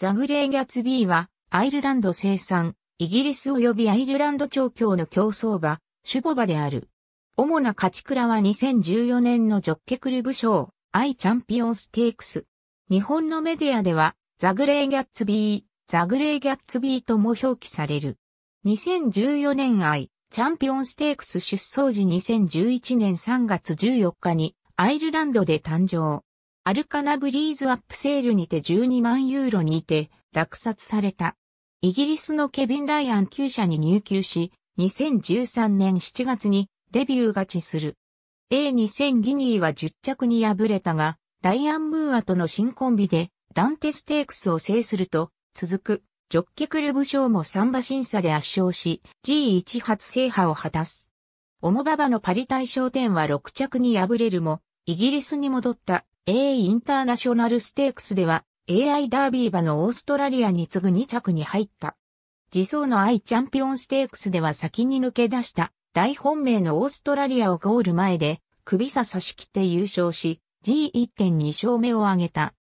ザグレー・ギャツビーは、アイルランド生産、イギリス及びアイルランド調教の競走馬、種牡馬である。主な勝ち鞍は2014年のジョッケクルブ賞、アイチャンピオンステークス。日本のメディアでは、ザグレー・ギャッツビー、ザグレー・ギャッツビーとも表記される。2014年アイチャンピオンステークス出走時2011年3月14日にアイルランドで誕生。アルカナブリーズアップセールにて$120,000にて落札された。イギリスのケビン・ライアン厩舎に入厩し、2013年7月にデビュー勝ちする。A2000 ギニーは10着に敗れたが、ライアン・ムーアとの新コンビでダンテステークスを制すると、続くジョッケクルブ賞も3馬審査で圧勝し、G1 初制覇を果たす。重馬場のパリ大賞典は6着に敗れるも、イギリスに戻った。A インターナショナルステークスでは AI ダービー馬のオーストラリアに次ぐ2着に入った。次走の I チャンピオンステークスでは先に抜け出した大本命のオーストラリアをゴール前で首差し切って優勝し G1.2 勝目を挙げた。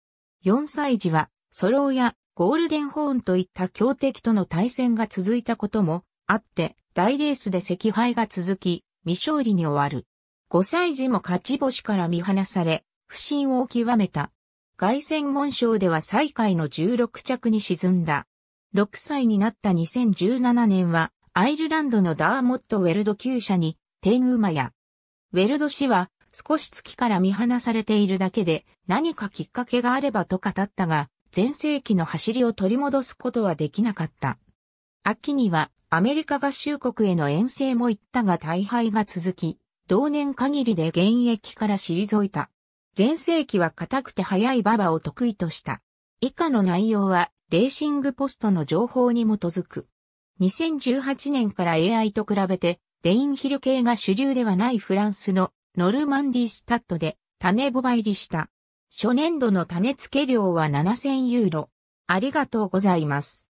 4歳時はソローやゴールデンホーンといった強敵との対戦が続いたこともあって大レースで惜敗が続き未勝利に終わる。5歳時も勝ち星から見放され不振を極めた。凱旋門賞では最下位の16着に沈んだ。6歳になった2017年は、アイルランドのダーモット・ウェルド厩舎に、天馬や。ウェルド氏は、少し月から見放されているだけで、何かきっかけがあればと語ったが、全盛期の走りを取り戻すことはできなかった。秋には、アメリカ合衆国への遠征も行ったが大敗が続き、同年限りで現役から退いた。全盛期は硬くて速い馬場を得意とした。以下の内容は、レーシングポストの情報に基づく。2018年から AI と比べて、デインヒル系が主流ではないフランスのノルマンディスタッドで種牡馬入りした。初年度の種付け料は$7,000。ありがとうございます。